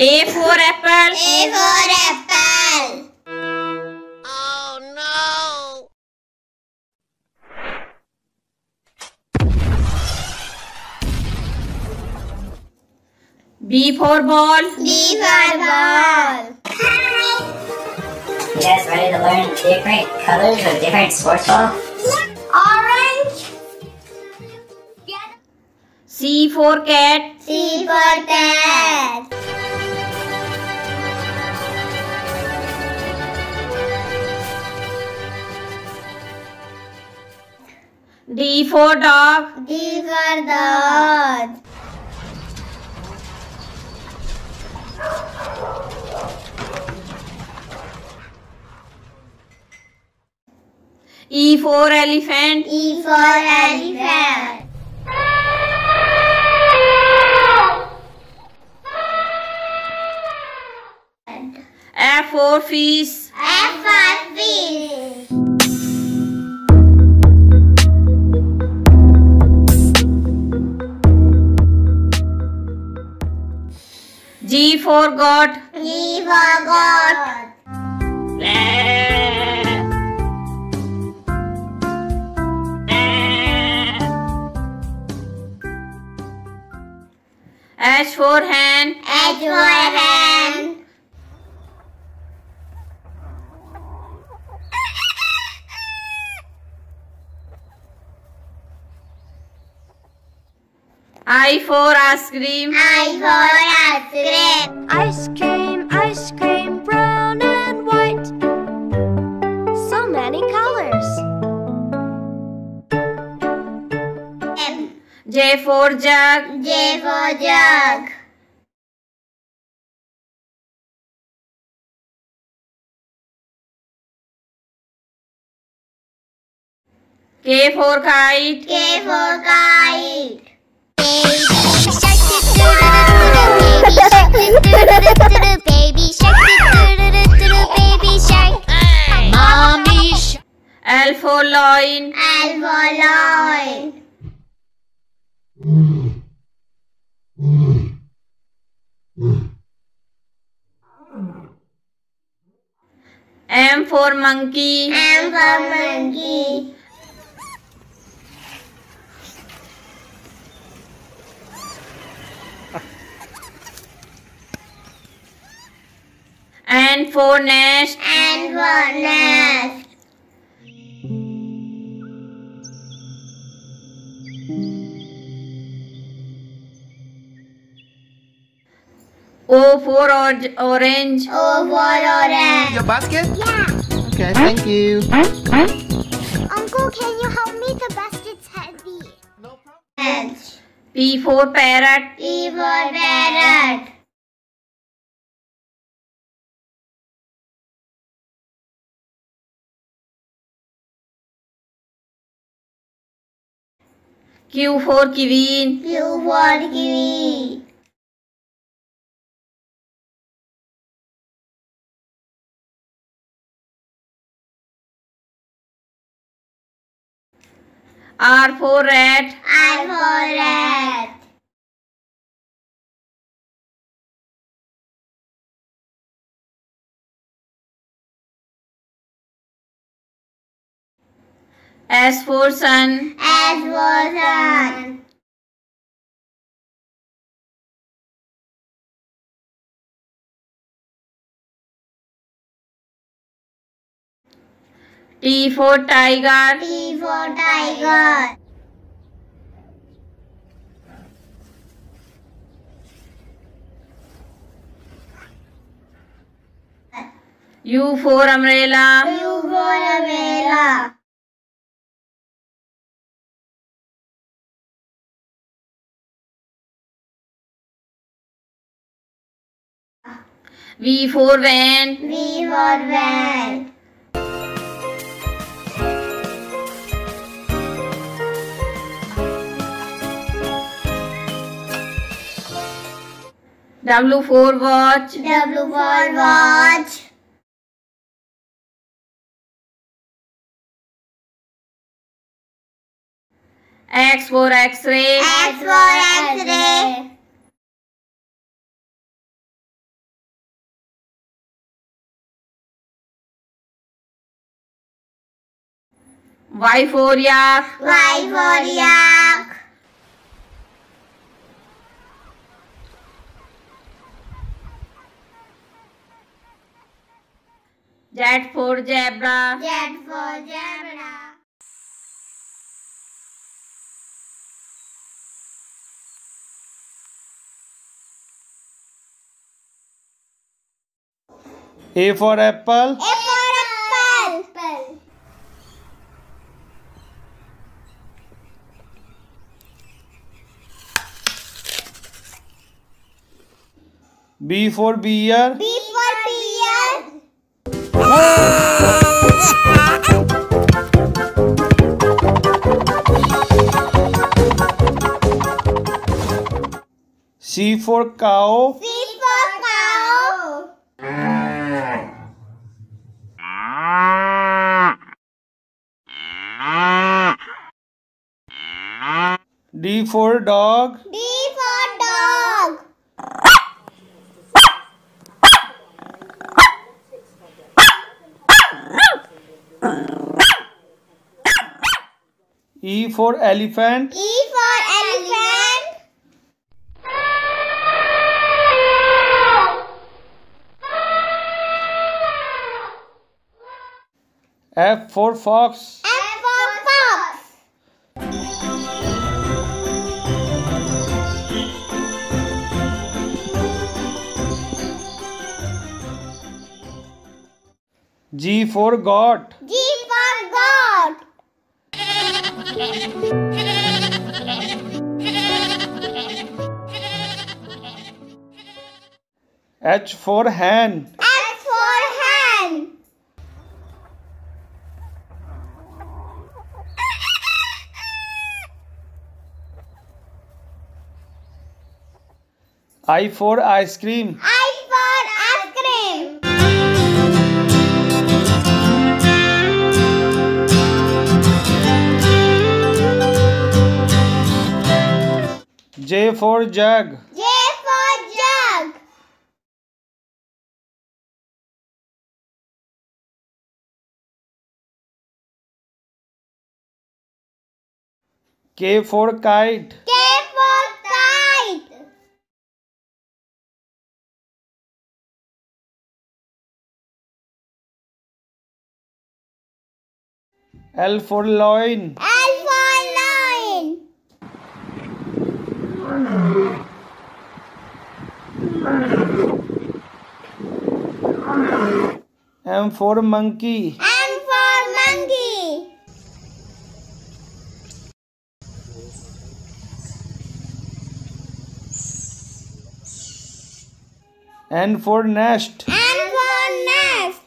A for apple. A for apple. Oh no. B for ball. B for ball. You guys ready to learn different colors of different sports balls? Orange. C for cat. C for cat. D for dog. D for dog. E for elephant. E for elephant. F for fish. F for fish. G for goat. G for goat. H for hand. H for hand. I for ice cream. I for ice cream. Ice cream, ice cream, brown and white. So many colors. M. J for jug. J for jug. K for kite. K for kite. Baby shark do do do do. Baby shark do do do do. Baby shark do do do do. Baby shark. Mommy shark. L for loin. L for loin. M for monkey. M for monkey. N for nest. N for nest. O for orange. O for orange. Your basket? Yeah. Okay, thank you. Uncle, can you help me? The basket's heavy. No problem. P for parrot. P for parrot. Q for kiwi. Q for kiwi. R for rat. R for rat. S for sun. S for sun. T for tiger. T for tiger. U for umbrella. U for umbrella. V for van. V for van. W for watch. W for watch. X for X-ray. X for X-ray. Y for yak. Y for yak. Z for zebra. Z for zebra. A for apple. A for apple. B for beer. B for beer. C for cow. C D for dog. D for dog. E for elephant. E for elephant. F for fox. G for goat. G for goat. H for hen. H for hen. I for ice cream. J for jug. J for jug. K for kite. K for kite. L for loin. L for loin. M for monkey. M for monkey. N for nest. N for nest.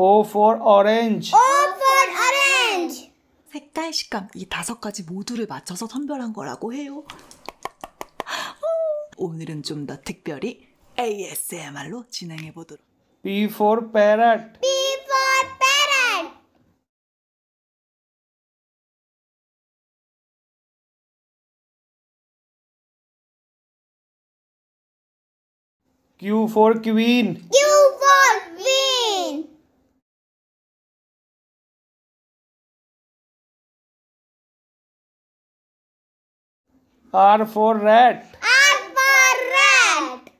O for orange. O for orange. 색깔, 식감 이 다섯 가지 모두를 맞춰서 선별한 거라고 해요. 오늘은 좀 더 특별히 ASMR로 진행해 보도록. P for parrot. P for parrot. Q for queen. Q for queen. R for rat. R for rat.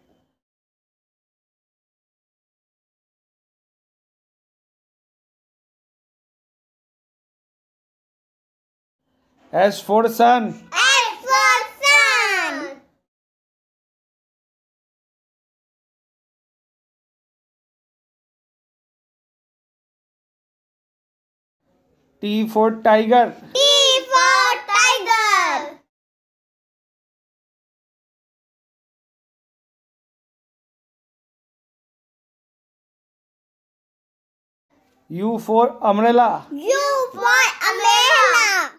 S for sun. S for sun. T for tiger. T for tiger. U for umbrella. U for umbrella.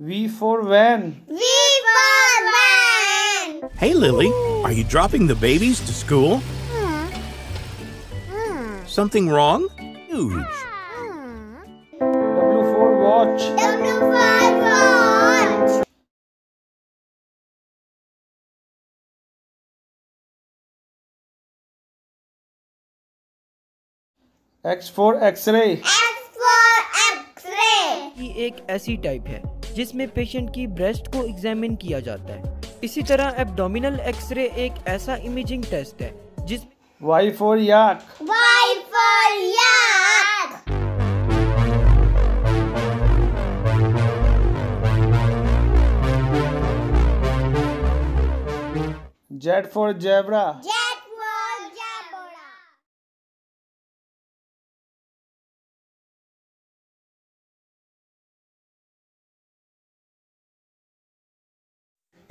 V for van. V for van. Hey Lily, are you dropping the babies to school? Something wrong? huge. W4 watch. W5 watch. X4 X-ray. X4 X-ray. ये एक ऐसी type है जिसमें patient की breast को examine किया जाता है। इसी तरह एब्डोमिनल एक्सरे एक ऐसा इमेजिंग टेस्ट है जिसमें Y4 yak. Y4 yak. Z4 zebra. Z4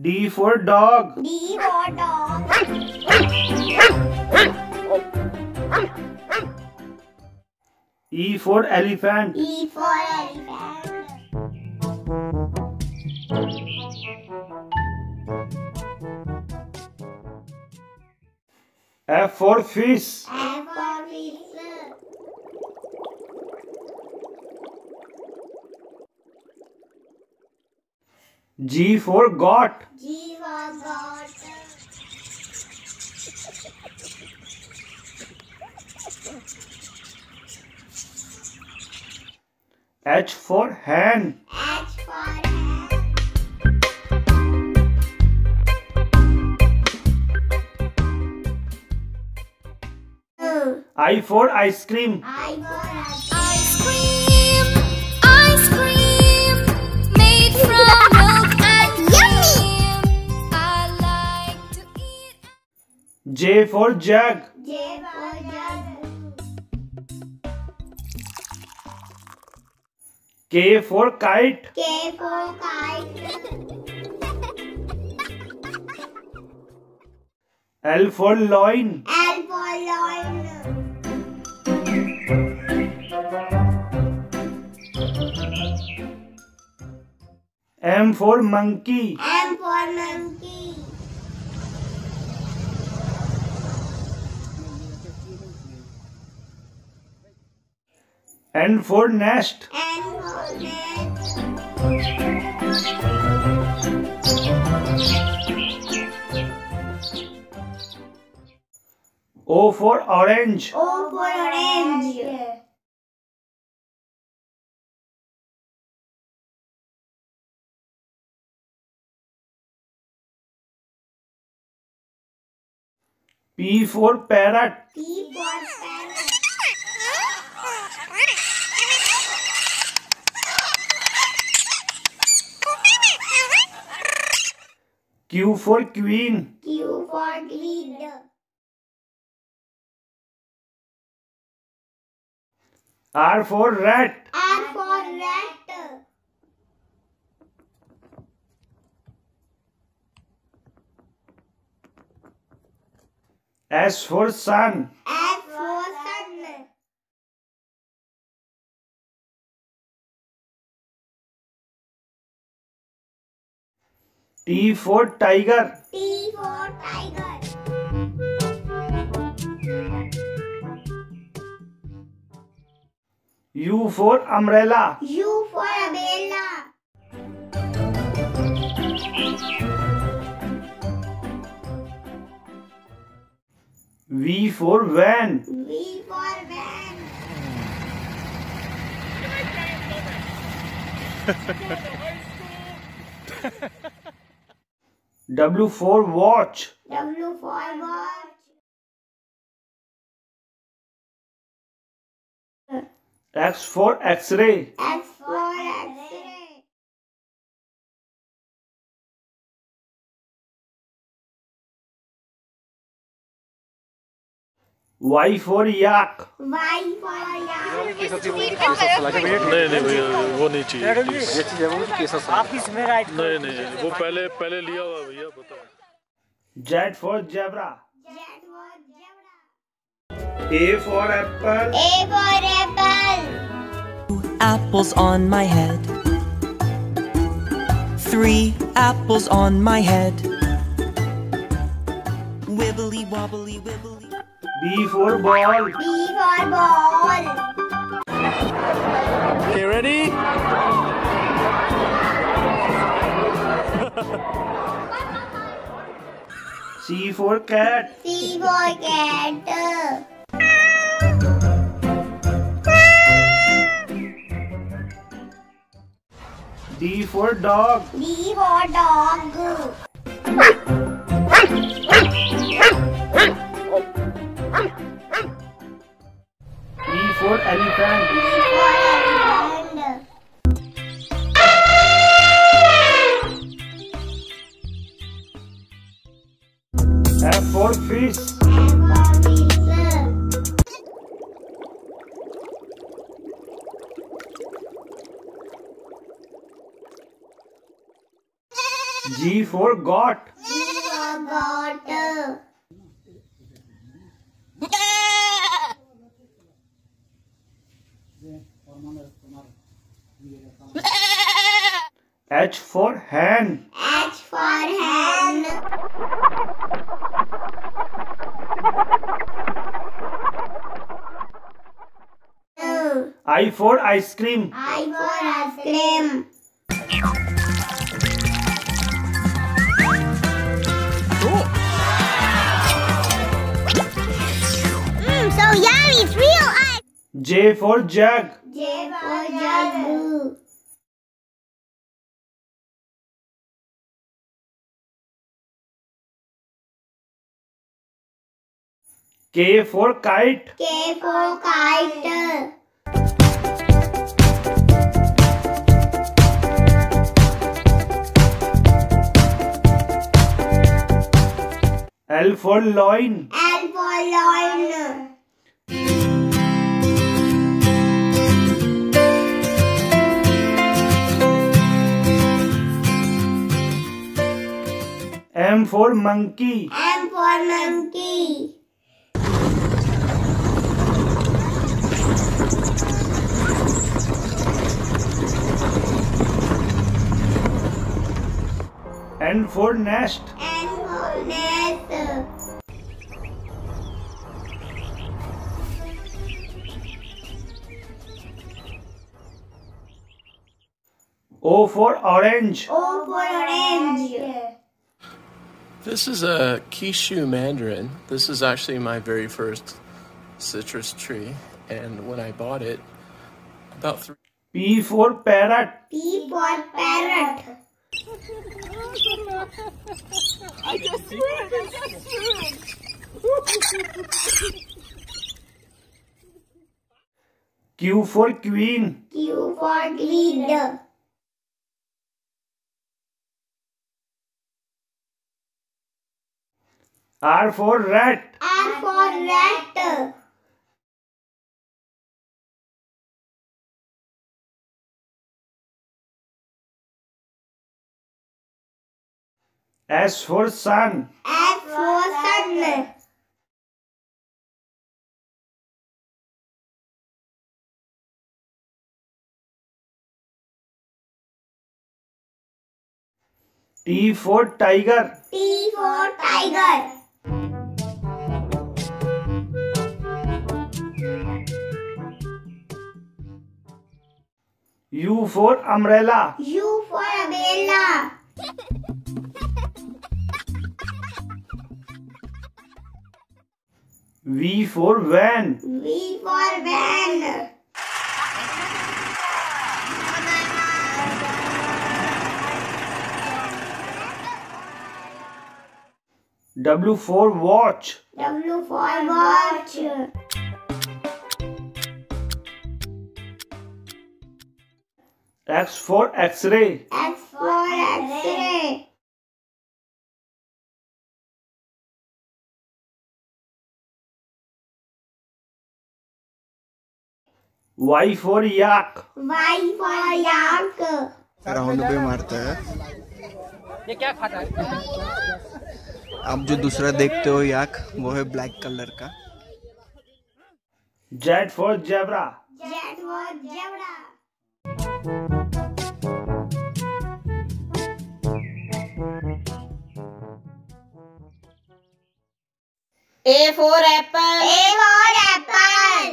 D for dog. D for dog. E for elephant. E for elephant. F for fish. F for fish. G for goat. G for goat. H for hand. H for hand. I for ice cream. I for ice cream. Ice cream made from milk and cream. I like to eat. J for jug. J for jug. K for kite. K for kite. L for loin. L for loin. M for monkey. M for monkey. N for nest. N for nest. O for orange. O for orange. P for parrot. P for parrot. Q for queen. Q for queen. R for rat. R for rat. S for sun. S for sun. T for tiger. T for tiger. U for umbrella. U for umbrella. V for van. V for van. W4 watch. W4 watch. X for X-ray. X for X-ray. Y for yak. Y for yak. नहीं भैया वो नहीं चाहिए. आप इसमें right. नहीं वो पहले लिया हुआ भैया बताओ. Z for zebra. A for apple. A for apple. 2 apples on my head. 3 apples on my head. Wibbly wobbly wibbly. B for ball. B for ball. Okay, ready? C for cat. C for cat. D for dog. D for dog. E for elephant. E for elephant. F for fish. F for fish. G for goat. G for goat. H for hand. H for hand. I for ice cream. I for ice cream. So yummy, it's real ice. J for jug. J for jug. K for kite. K for kite. L for loin. L for loin. M for monkey. M for monkey. N for nest. N for nest. O for orange. O for orange. This is a Kishu mandarin. This is actually my very first citrus tree, and when I bought it, about 3. P for parrot. P for parrot. I just threw it. Q for queen. Q for queen. R for rat. R for rat. S for sun. S for sun. T for tiger. T for tiger. U for umbrella. U for umbrella. V for van. V for van. W for watch. W for watch. X for X-ray. X for X-ray. Y for yak. Y for yak. Round पे मारता है। ये क्या खाता है? आप जो दूसरा देखते हो याक, वो है ब्लैक कलर का। Zed for zebra. Zed for zebra. A for apple. A for apple.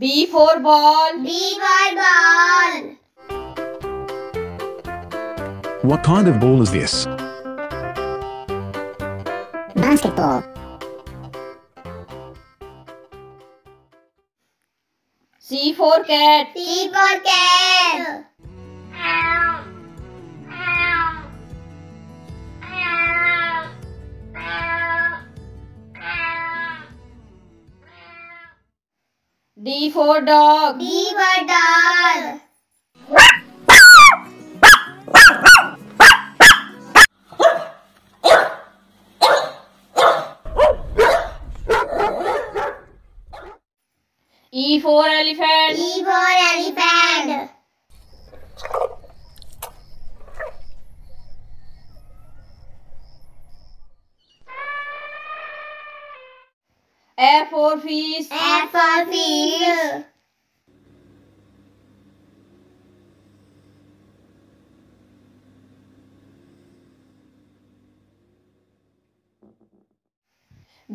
B for ball. B for ball. What kind of ball is this? Basketball. C for cat. C for cat. D for dog. D for dog. E for elephant. E for elephant. F for fish. F for fish.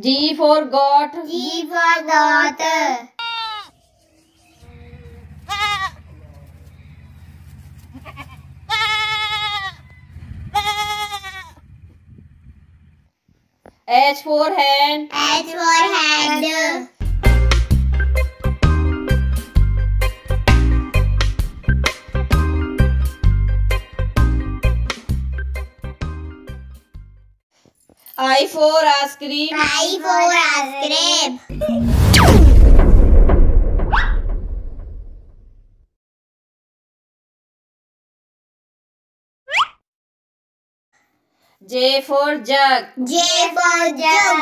G for goat. G for goat. H for hand. H for hand. I for ice cream. I for ice cream. J for jug. J for jug.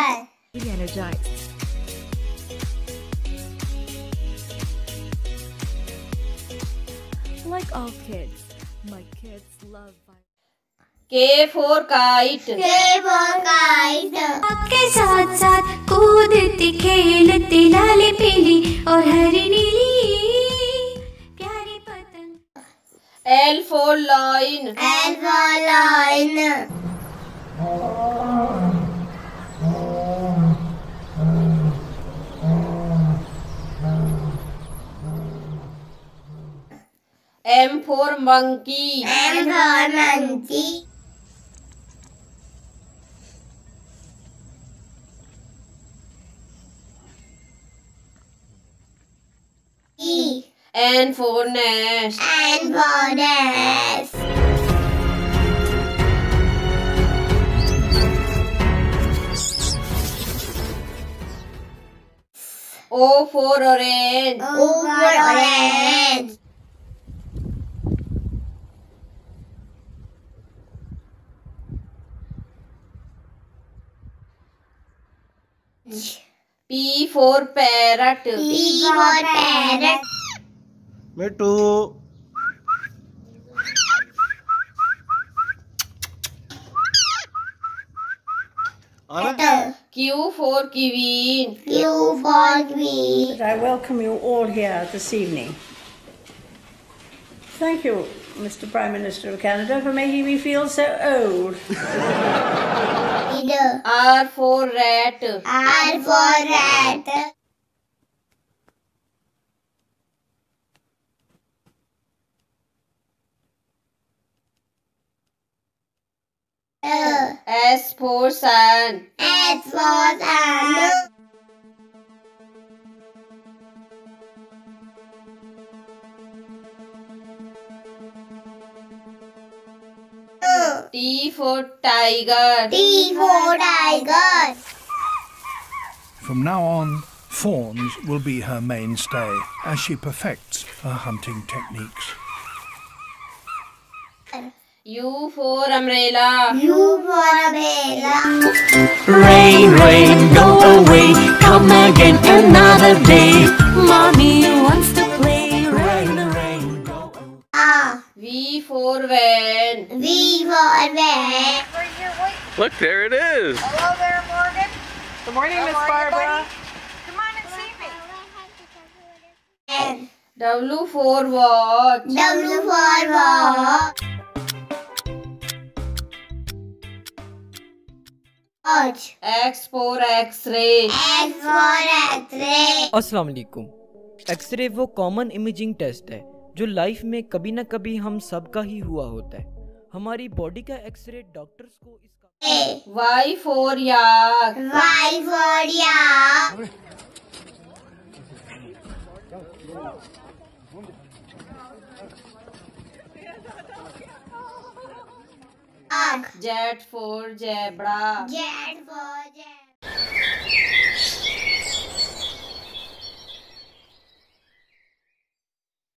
Like all kids, my kids love bike. K for kite. K for kite. आपके साथ साथ कूदती खेलती लाली पीली और हरी नीली प्यारी पतंग. L for line. L for line. M for monkey. M for monkey. E. N for nest. N for nest. O for orange. O for orange. P for parrot. P for parrot. Me too. Q for Queen. Q for Queen. I welcome you all here this evening. Thank you, Mr. Prime Minister of Canada, for making me feel so old. R for rat. R for rat. S for sun. S for sun. T for tiger. T for tiger. From now on, fawns will be her mainstay as she perfects her hunting techniques. U for umbrella. U for umbrella. Rain, rain, go away. Come again another day. Mommy wants to play. Rain, rain, go away. V for van. V for van. Look, there it is. Hello there, Morgan. Good morning, Miss Barbara. Come on and see me. W for watch. W for watch. X for X-ray. X for X-ray. अस्सलाम वालेकुम। X ray वो common imaging test है जो life में कभी ना कभी हम सब का ही हुआ होता है। हमारी बॉडी का एक्सरे डॉक्टर्स को इसका Y for yak. Y for yak. Z for zebra. Z for